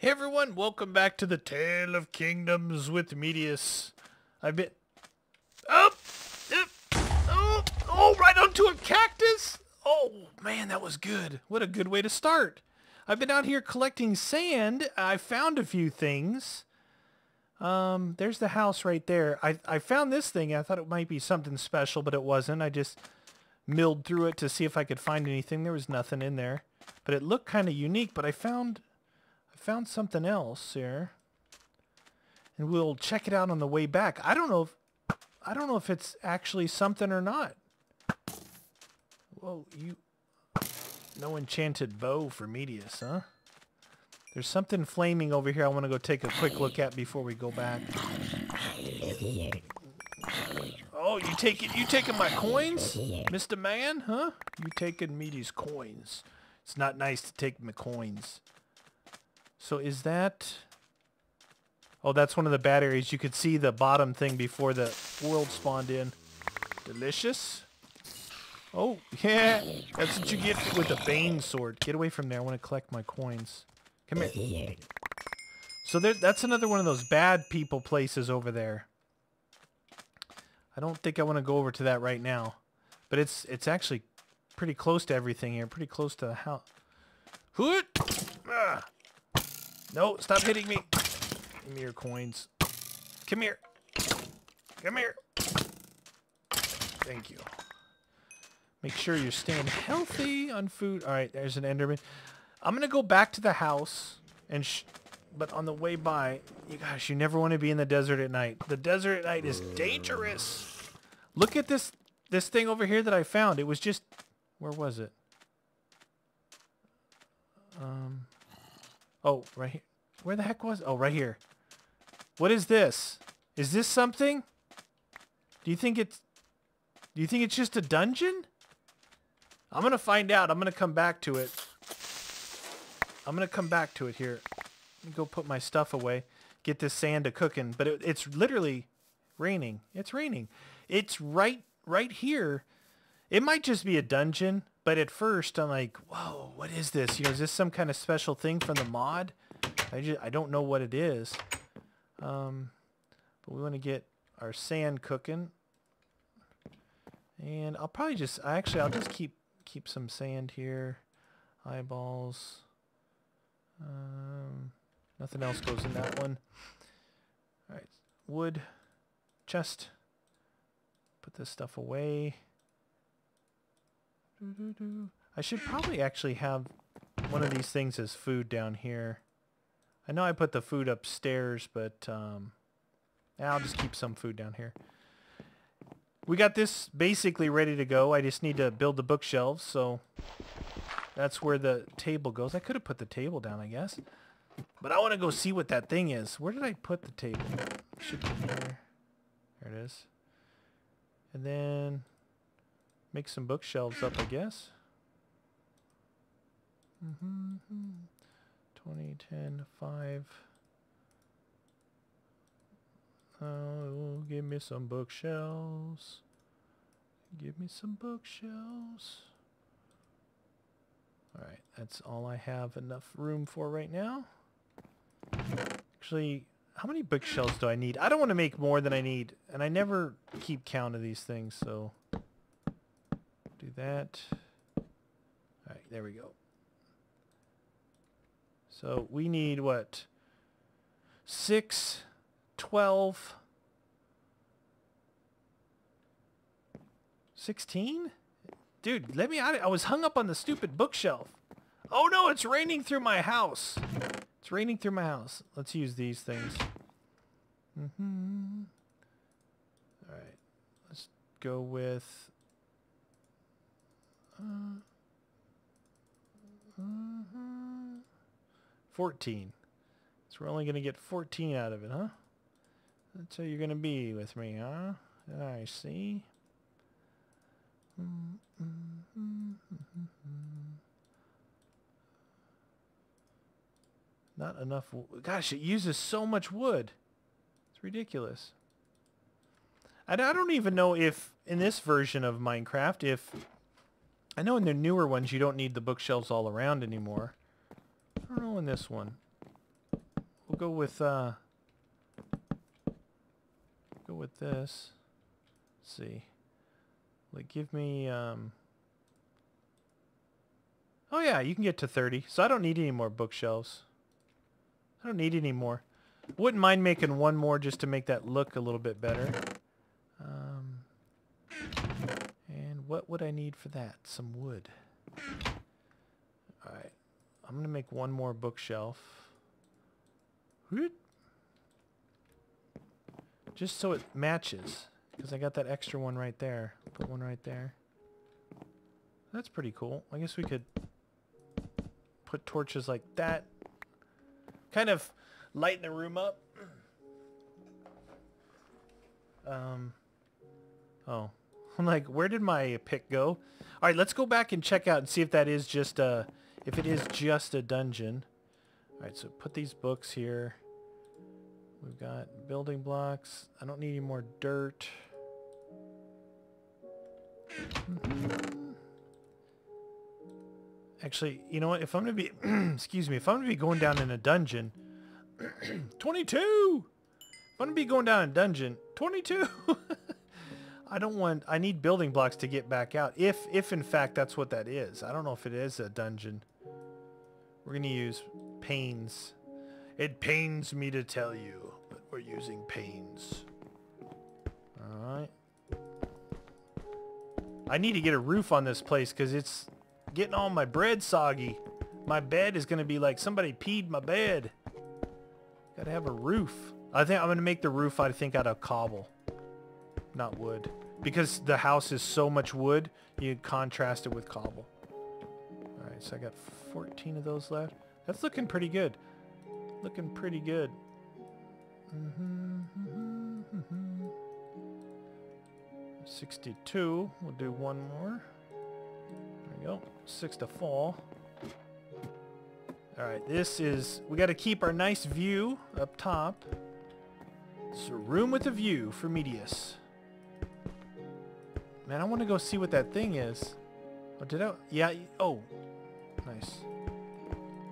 Hey everyone, welcome back to the Tale of Kingdoms with Medius. I've been... Oh, right onto a cactus! Oh, man, that was good. What a good way to start. I've been out here collecting sand. I found a few things. There's the house right there. I found this thing. I thought it might be something special, but it wasn't. I just milled through it to see if I could find anything. There was nothing in there. But it looked kind of unique, but I found something else here, and we'll check it out on the way back. I don't know if it's actually something or not. Whoa, you! No enchanted bow for Medius, huh? There's something flaming over here. I want to go take a quick look at before we go back. Oh, you taking my coins, Mr. Man? Huh? You taking Medius' coins? It's not nice to take my coins. So is that... Oh, that's one of the bad areas. You could see the bottom thing before the world spawned in. Delicious. Oh, yeah. That's what you get with the Bane sword. Get away from there. I want to collect my coins. Come here. So that's another one of those bad people places over there. I don't think I want to go over to that right now. But it's actually pretty close to everything here. Pretty close to the house. Hoot! Ah. No, stop hitting me. Give me your coins. Come here. Come here. Thank you. Make sure you're staying healthy on food. All right, there's an Enderman. I'm going to go back to the house, and but on the way by, you never want to be in the desert at night. The desert at night is dangerous. Look at this thing over here that I found. It was just... Where was it? Oh, right here. Where the heck was it? Oh, right here. What is this? Is this something? Do you think it's just a dungeon? I'm going to find out. I'm going to come back to it. Here. Let me go put my stuff away. Get this sand to cooking. But it's literally raining. It's raining. It's right here. It might just be a dungeon. But at first, I'm like, whoa, what is this? You know, is this some kind of special thing from the mod? I don't know what it is. But we want to get our sand cooking. And I'll probably just, I'll just keep some sand here. Eyeballs. Nothing else goes in that one. All right, wood. Chest. Put this stuff away. I should probably actually have one of these things as food down here. I know I put the food upstairs, but I'll just keep some food down here. We got this basically ready to go. I just need to build the bookshelves, so that's where the table goes. I could have put the table down, I guess. But I want to go see what that thing is. Where did I put the table? Should be there. There it is. And then... make some bookshelves up, I guess. 20, 10, 5. Oh, give me some bookshelves. Give me some bookshelves. Alright, that's all I have enough room for right now. Actually, how many bookshelves do I need? I don't want to make more than I need. And I never keep count of these things, so... do that. All right, there we go. So we need what? 6, 12, 16? Dude, let me out. I was hung up on the stupid bookshelf. Oh no, it's raining through my house. It's raining through my house. Let's use these things. All right, let's go with... Mm-hmm. 14. So we're only going to get 14 out of it, huh? That's how you're going to be with me, huh? I see. Not enough. Gosh, it uses so much wood. It's ridiculous. I don't even know if, in this version of Minecraft, if... I know in the newer ones you don't need the bookshelves all around anymore. I don't know in this one. We'll go with this. Let's see. Like, give me, oh yeah, you can get to 30. So I don't need any more bookshelves. I don't need any more. Wouldn't mind making one more just to make that look a little bit better. And what would I need for that? Some wood. Alright. I'm going to make one more bookshelf. Just so it matches. Because I got that extra one right there. Put one right there. That's pretty cool. I guess we could put torches like that. Kind of lighten the room up. Oh. I'm like, where did my pick go? Alright, let's go back and check out and see if that is just a... if it is just a dungeon. Alright, so put these books here. We've got building blocks. I don't need any more dirt. Actually, you know what? If I'm going to be... excuse me. If I'm going to be going down in a dungeon... 22! If I'm going to be going down in a dungeon... 22! I don't want... I need building blocks to get back out. If in fact, that's what that is. I don't know if it is a dungeon. We're going to use panes. It pains me to tell you, but we're using panes. Alright. I need to get a roof on this place because it's... getting all my bread soggy. My bed is going to be like somebody peed my bed. Got to have a roof. I think I'm going to make the roof, I think, out of cobble. Not wood. Because the house is so much wood, you contrast it with cobble. Alright, so I got 14 of those left. That's looking pretty good. Looking pretty good. Mm-hmm, mm-hmm, mm-hmm. 62. We'll do one more. Go 6 to 4. All right, this is, we got to keep our nice view up top. It's a room with a view for Medius. Man, I want to go see what that thing is. Oh, did I? Yeah. Oh, nice.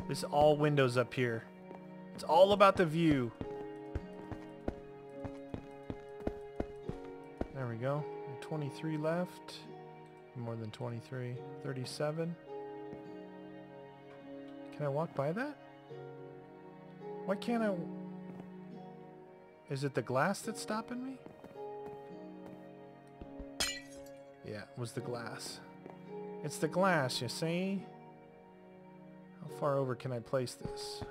This is all windows up here. It's all about the view. There we go. 23 left. More than 23. 37. Can I walk by that? Why can't I? Is it the glass that's stopping me? Yeah, it was the glass. It's the glass, you see? How far over can I place this?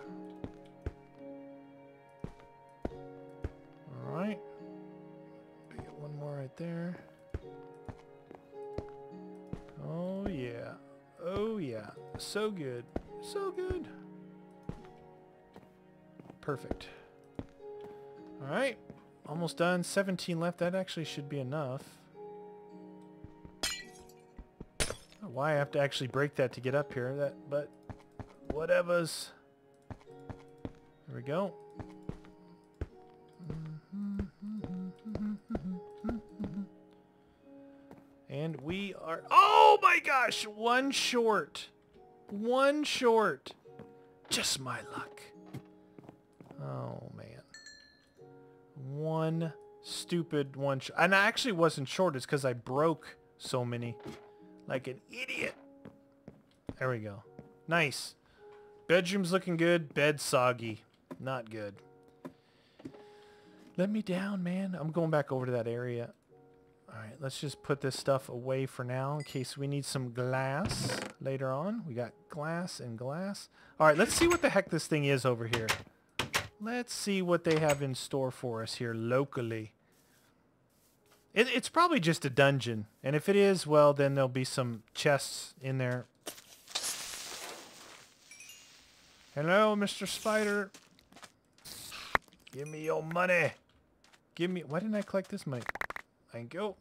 Alright. Get one more right there. Oh yeah, oh yeah, so good, so good. Perfect. All right, almost done. 17 left. That actually should be enough. Why I have to actually break that to get up here? That, but whatevers. There we go. And we are, oh my gosh, one short. One short. Just my luck. Oh man. One stupid one. And I actually wasn't short, it's because I broke so many. Like an idiot. There we go. Nice. Bedroom's looking good, bed soggy. Not good. Let me down, man. I'm going back over to that area. Alright, let's just put this stuff away for now in case we need some glass later on. We got glass and glass. Alright, let's see what the heck this thing is over here. Let's see what they have in store for us here locally. It's probably just a dungeon. And if it is, well, then there'll be some chests in there. Hello, Mr. Spider. Give me your money. Give me... why didn't I collect this money? Thank you.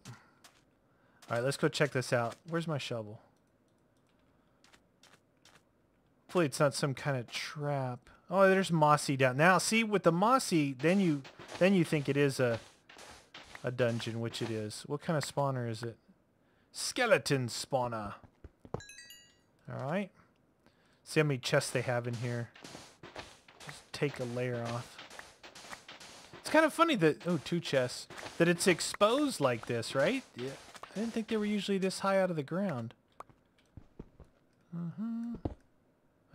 Alright, let's go check this out. Where's my shovel? Hopefully it's not some kind of trap. Oh, there's mossy down. Now, see, with the mossy, then you think it is a dungeon, which it is. What kind of spawner is it? Skeleton spawner. Alright. See how many chests they have in here. Just take a layer off. It's kind of funny that, oh, two chests, that it's exposed like this, right? Yeah. I didn't think they were usually this high out of the ground. I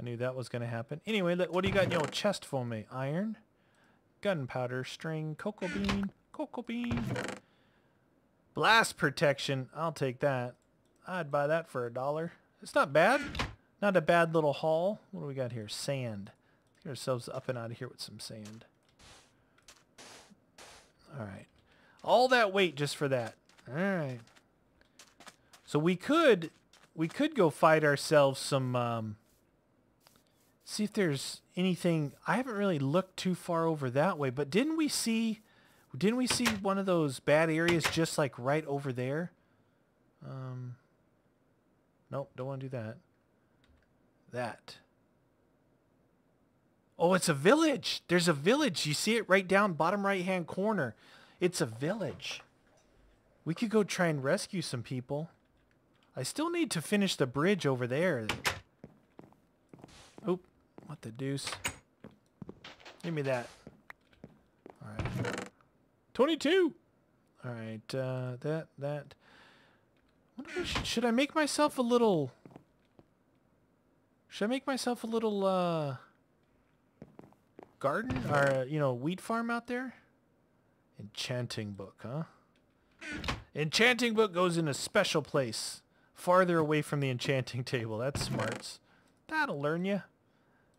knew that was going to happen. Anyway, what do you got in your chest for me? Iron, gunpowder, string, cocoa bean, blast protection. I'll take that. I'd buy that for $1. It's not bad. Not a bad little haul. What do we got here? Sand. Let's get ourselves up and out of here with some sand. All right. All that weight just for that. All right. So we could go fight ourselves some. See if there's anything. I haven't really looked too far over that way, but didn't we see one of those bad areas just like right over there? Nope, don't want to do that. That. Oh, it's a village. There's a village. You see it right down bottom right-hand corner. It's a village. We could go try and rescue some people. I still need to finish the bridge over there. Oop. What the deuce? Give me that. All right. 22. All right. That. Should I make myself a little... Should I make myself a little, garden? Or, you know, wheat farm out there? Enchanting book, huh? Enchanting book goes in a special place. Farther away from the enchanting table. That's smarts. That'll learn you.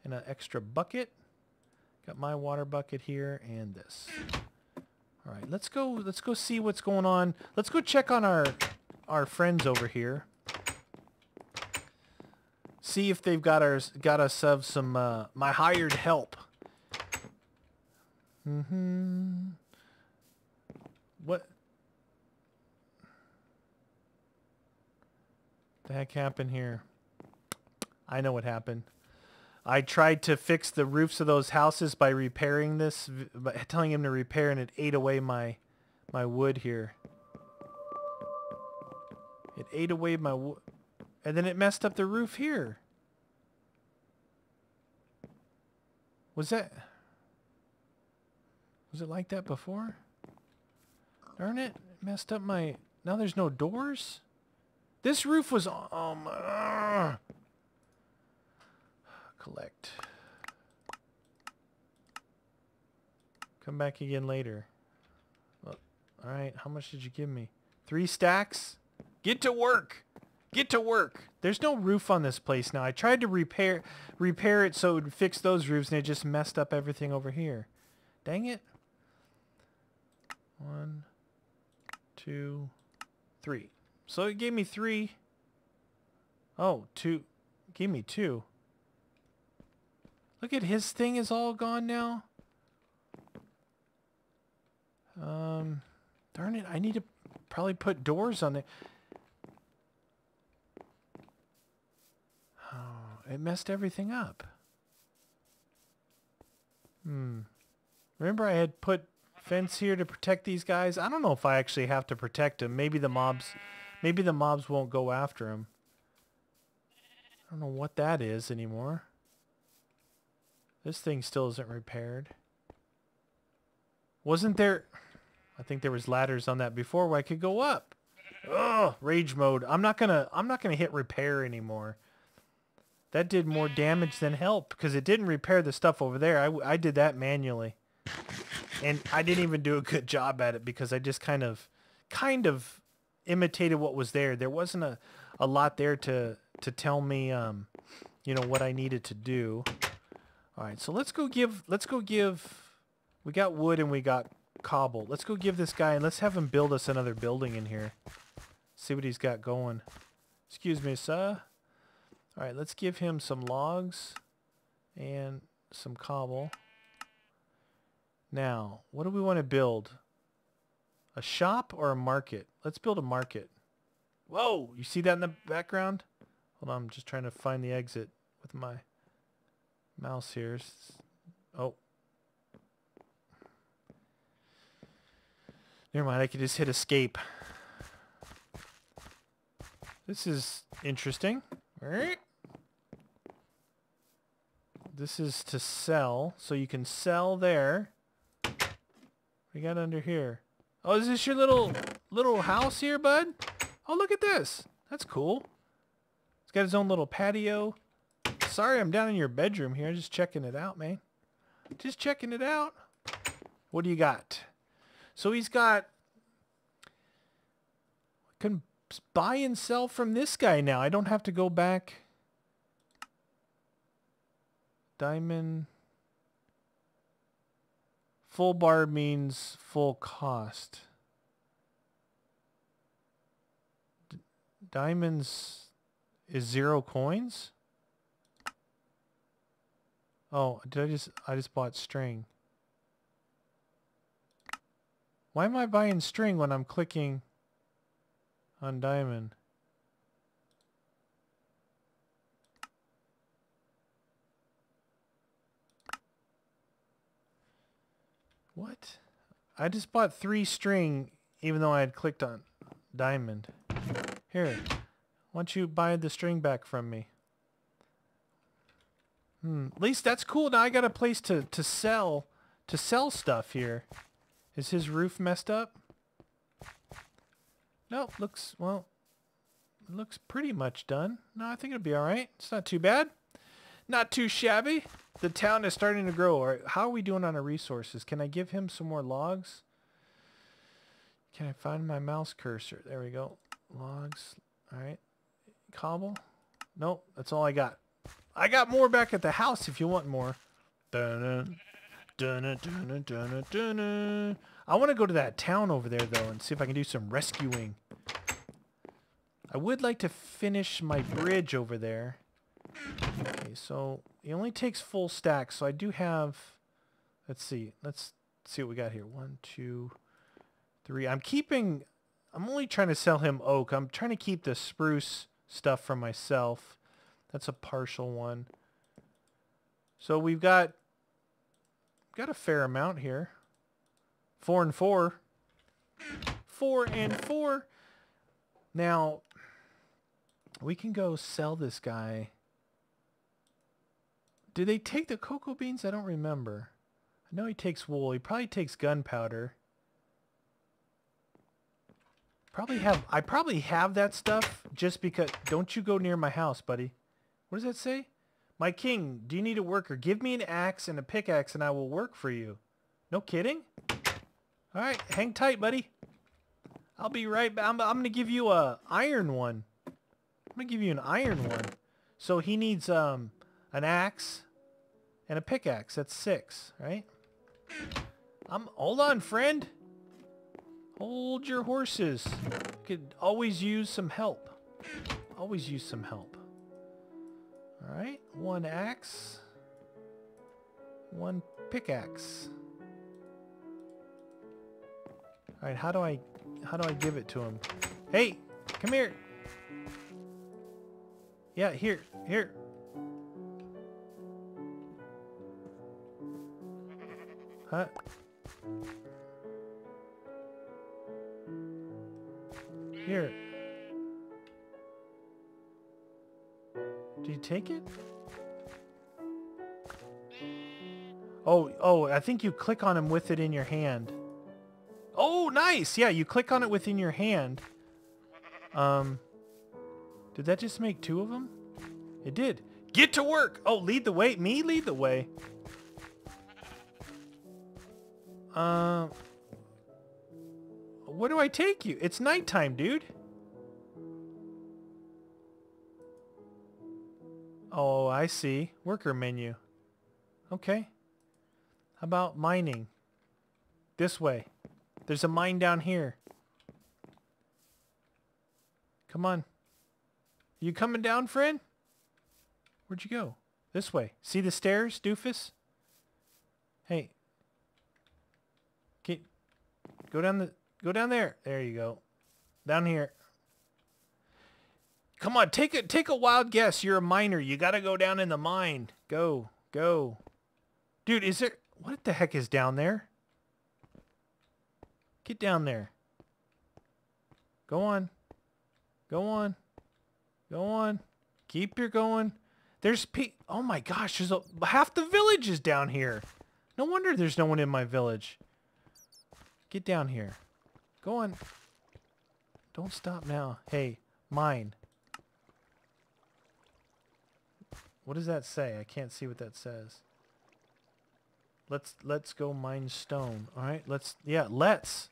And an extra bucket. Got my water bucket here and this. All right, let's go see what's going on. Let's go check on our friends over here. See if they've got us some my hired help. What the heck happened here? I know what happened. I tried to fix the roofs of those houses by repairing this, by telling him to repair, and it ate away my wood here. It ate away my wood. And then it messed up the roof here. Was it like that before? Darn it. It messed up my... Now there's no doors? This roof was... Oh my... Collect. Come back again later. Well, alright, how much did you give me? 3 stacks? Get to work! Get to work. There's no roof on this place now. I tried to repair it so it would fix those roofs, and it just messed up everything over here. Dang it. 1, 2, 3. So it gave me 3. Oh, 2. It gave me 2. Look at his thing is all gone now. Darn it. I need to probably put doors on there. It messed everything up. Remember I had put fence here to protect these guys? I don't know if I actually have to protect them. Maybe the mobs won't go after them. I don't know what that is anymore. This thing still isn't repaired. Wasn't there... I think there was ladders on that before where I could go up. Oh, rage mode. I'm not gonna hit repair anymore. That did more damage than help, because it didn't repair the stuff over there. I did that manually. And I didn't even do a good job at it, because I just kind of imitated what was there. There wasn't a lot there to tell me, you know, what I needed to do. All right, so let's go give... We got wood and we got cobble. Let's go give this guy, and let's have him build us another building in here. See what he's got going. Excuse me, sir. All right, let's give him some logs and some cobble. Now, what do we want to build? A shop or a market? Let's build a market. Whoa, you see that in the background? Hold on, I'm just trying to find the exit with my mouse here. Oh. Never mind, I could just hit escape. This is interesting. All right. This is to sell, so you can sell there. We got under here. Oh, is this your little house here, bud? Oh, look at this. That's cool. It's got his own little patio. Sorry, I'm down in your bedroom here. Just checking it out, man. Just checking it out. What do you got? So he's got... I can buy and sell from this guy now. I don't have to go back. Diamond... Full bar means full cost. Diamonds is 0 coins? Oh, did I just bought string. Why am I buying string when I'm clicking on diamond? What? I just bought 3 string even though I had clicked on diamond. Here, why don't you buy the string back from me? At least that's cool. Now I got a place to sell stuff here. Is his roof messed up? Nope, looks, well, it looks pretty much done. No, I think it'll be all right. It's not too bad. Not too shabby. The town is starting to grow. All right, how are we doing on our resources? Can I give him some more logs? Can I find my mouse cursor? There we go. Logs. All right. Cobble. Nope, that's all I got. I got more back at the house if you want more. I want to go to that town over there, though, and see if I can do some rescuing. I would like to finish my bridge over there. Okay, so it only takes full stacks, so I do have, let's see what we got here. 1, 2, 3. I'm only trying to sell him oak. I'm trying to keep the spruce stuff for myself. That's a partial one. So we've got a fair amount here. 4 and 4. 4 and 4. Now, we can go sell this guy. Did they take the cocoa beans? I don't remember. I know he takes wool. He probably takes gunpowder. I probably have that stuff just because... Don't you go near my house, buddy. What does that say? My king, do you need a worker? Give me an axe and a pickaxe and I will work for you. No kidding? All right, hang tight, buddy. I'll be right back. I'm going to give you a iron one. I'm going to give you an iron one. So he needs an axe and a pickaxe. That's 6, right? Hold on, friend. Hold your horses. Could always use some help. Always use some help. All right. 1 axe. 1 pickaxe. All right, how do I give it to him? Hey, come here. Yeah, here. Huh? Here. Do you take it? Oh, I think you click on him with it in your hand. Oh, nice! Yeah, you click on it within your hand. Did that just make 2 of them? It did. Get to work! Oh, lead the way. Me lead the way. Where do I take you? It's nighttime, dude. Oh, I see. Worker menu. Okay. How about mining? This way. There's a mine down here. Come on. You coming down, friend? Where'd you go? This way. See the stairs, doofus? Hey. Go down there. There you go. Down here. Come on, take a wild guess. You're a miner. You gotta go down in the mine. Go. Dude, is there... What the heck is down there? Get down there. Go on. Keep your going. There's oh my gosh, there's half the village is down here. No wonder there's no one in my village. Get down here. Go on. Don't stop now. Hey, mine. What does that say? I can't see what that says. Let's go mine stone. All right, let's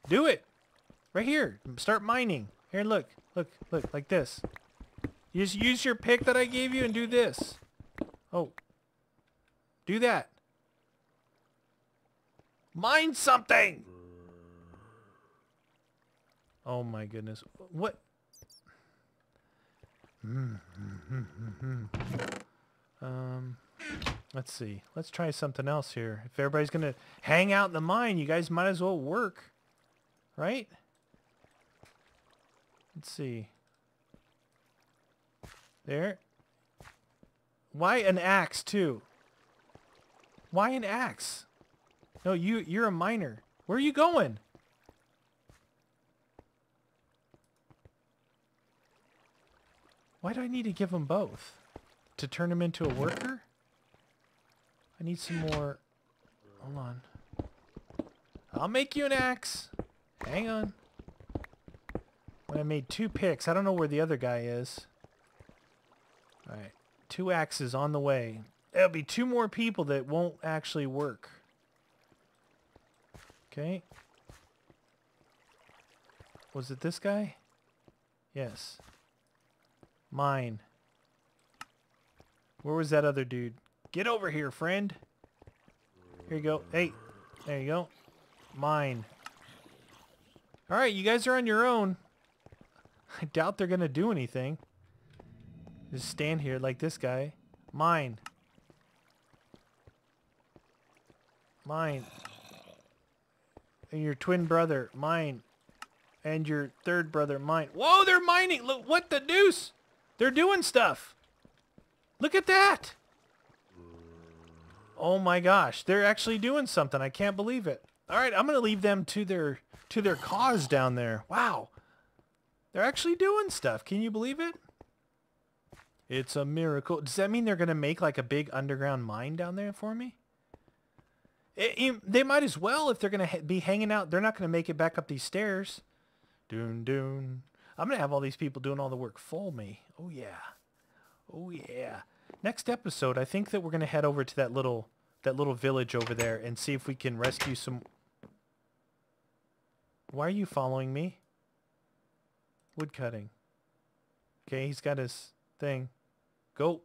do it. Right here. Start mining. Here, look, like this. You just use your pick that I gave you and do this. Oh. Do that. Mine something. Oh my goodness. What? Let's see. Let's try something else here. If everybody's going to hang out in the mine, you guys might as well work. Right? Let's see. There. Why an axe too? Why an axe? No, you're a miner. Where are you going? Why do I need to give them both? To turn him into a worker? I need some more. Hold on. I'll make you an axe. Hang on. When I made two picks, I don't know where the other guy is. Alright, two axes on the way. There'll be two more people that won't actually work. Okay. Was it this guy? Yes. Mine. Where was that other dude? Get over here, friend. Here you go. Hey, there you go. Mine. Alright, you guys are on your own. I doubt they're going to do anything. Just stand here like this guy. Mine. Mine. And your twin brother. Mine. And your third brother. Mine. Whoa, they're mining! Look, what the deuce? They're doing stuff. Look at that! Oh my gosh, they're actually doing something. I can't believe it. Alright, I'm going to leave them to their cause down there. Wow. They're actually doing stuff. Can you believe it? It's a miracle. Does that mean they're going to make like a big underground mine down there for me? They might as well if they're going to be hanging out. They're not going to make it back up these stairs. Doon. I'm going to have all these people doing all the work for me. Oh, yeah. Oh, yeah. Next episode, I think that we're going to head over to that little village over there and see if we can rescue some... Why are you following me? Wood cutting. Okay, he's got his thing. Go.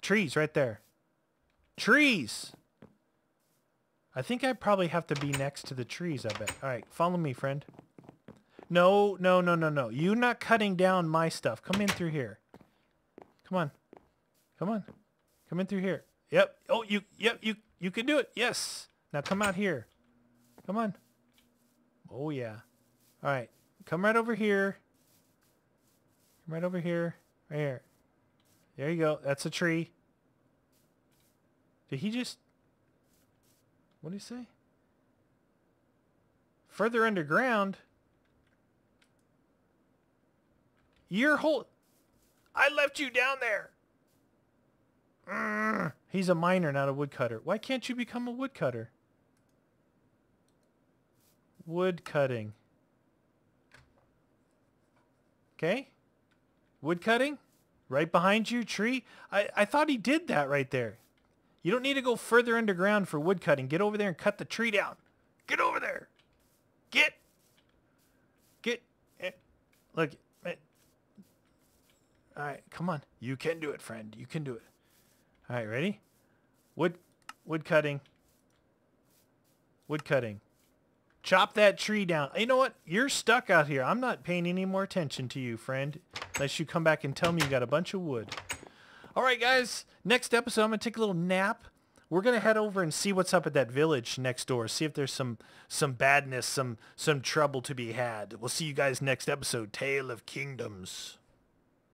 Trees right there. Trees! I think I probably have to be next to the trees, I bet. Alright, follow me, friend. No. You're not cutting down my stuff. Come in through here. Come on. Come in through here. Yep. Oh, you can do it. Yes. Now come out here. Come on. Oh, yeah. Alright. Come right over here. Come right over here. Right here. There you go. That's a tree. Did he just... What did he say? Further underground? Your whole... I left you down there. He's a miner, not a woodcutter. Why can't you become a woodcutter? Wood cutting. Okay. Wood cutting. Right behind you, tree. I thought he did that right there. You don't need to go further underground for wood cutting. Get over there and cut the tree down. Get over there. Get. Look. Alright, come on. You can do it, friend. You can do it. Alright, ready? Wood cutting. Wood cutting. Chop that tree down. You know what? You're stuck out here. I'm not paying any more attention to you, friend. Unless you come back and tell me you got a bunch of wood. Alright, guys. Next episode, I'm going to take a little nap. We're going to head over and see what's up at that village next door. See if there's some badness, some trouble to be had. We'll see you guys next episode. Tale of Kingdoms.